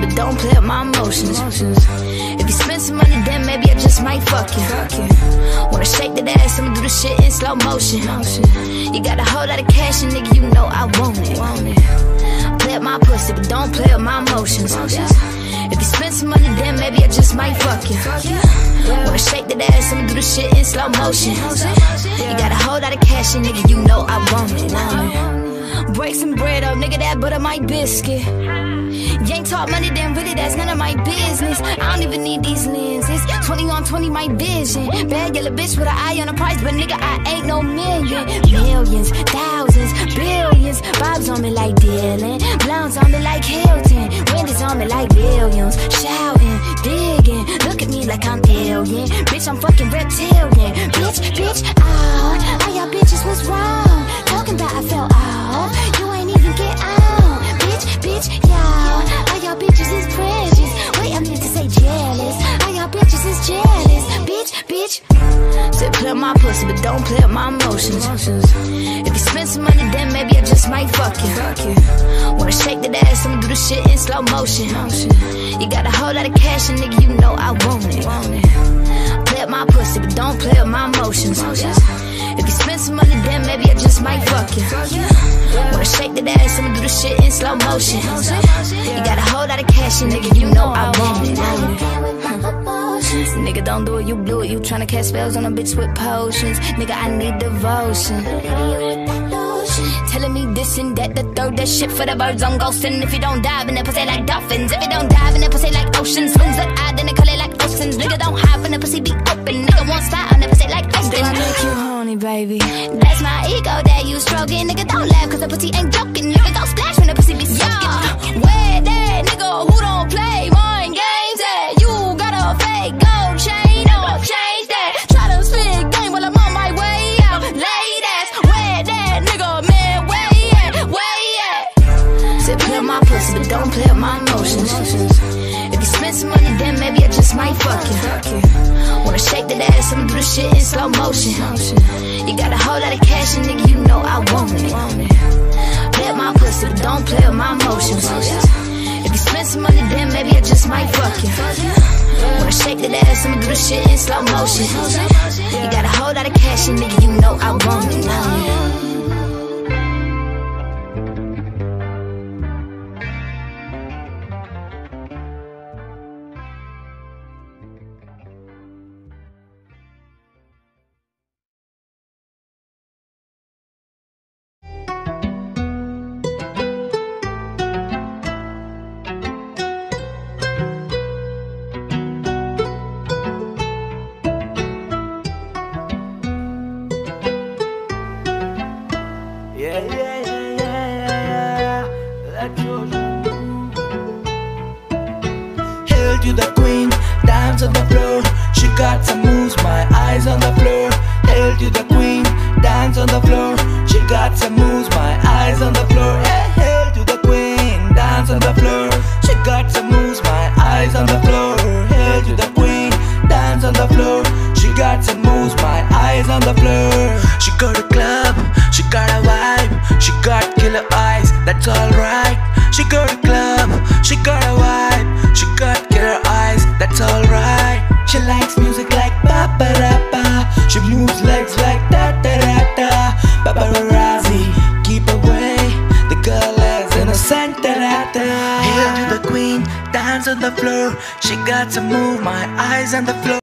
but don't play with my emotions. If you spend some money, then maybe I just might fuck you. Wanna shake that ass, I'ma do the shit in slow motion. You got a whole lot of cash and nigga, you know I want it. Play with my pussy, but don't play with my emotions. If you spend some money, then maybe I just might fuck you. Wanna shake that ass, I'ma do the shit in slow motion. You got a whole lot of cash and nigga, you know I want it. Break some bread up, nigga, that butter my biscuit. You ain't talk money, then really that's none of my business. I don't even need these lenses. 20 on 20, my vision. Bad yellow bitch with an eye on the price, but nigga, I ain't no million. Millions, thousands, billions. Bob's on me like Dylan. Blondes on me like Hilton. Wendy's on me like Williams. Shouting, digging. Look at me like I'm alien. Bitch, I'm fucking reptilian. Bitch, bitch, out. All y'all bitches was wrong. Talking about I fell off. You ain't even get out. Bitch, bitch, y'all. All y'all bitches is precious. Wait, I meant to say jealous. All y'all bitches is jealous. Bitch, bitch. Said play my pussy, but don't play with my emotions. If you spend some money, then maybe I just might fuck you. Wanna shake that ass, I'ma do the shit in slow motion. You got a whole lot of cash, and nigga, you know I want it. Play with my pussy, but don't play with my emotions. If you spend some money, then maybe I just might fuck you. Wanna shake that ass, I'ma do the shit in slow motion. You got a whole lot of cash, and nigga, you know I want it. Nigga, don't do it, you blew it. You tryna cast spells on a bitch with potions. Nigga, I need devotion. Telling me this and that, the third, that shit for the birds I'm ghosting. If you don't dive in that pussy like dolphins. If you don't dive in that pussy like oceans. Swings that eye, then they call it like oceans. Nigga, don't hide when the pussy be open. Nigga, won't slide on that pussy like Austin. I make you horny, baby? That's my ego that you stroking. Nigga, don't laugh, cause the pussy ain't joking. Nigga, don't splash when the pussy be soaking. Where that nigga who don't play mind games at? You got a fake gold chain on, change that. Try to spit game while I'm on my way out. Late ass, where that nigga, man, where he at? Where he at? Said play with my pussy, but don't play with my emotions. If you spend some money, then maybe I just might fuck you. Wanna shake that ass, I'ma do the shit in slow motion. You got a whole lot of cash, and nigga, you know I want it. Play with my pussy, but don't play with my emotions. If you spend some money, then maybe I just might fuck you. Wanna shake that ass, I'ma do the shit in slow motion. You got a whole lot of cash, and nigga, you know I want it. On the floor, she got to move, my eyes on the floor.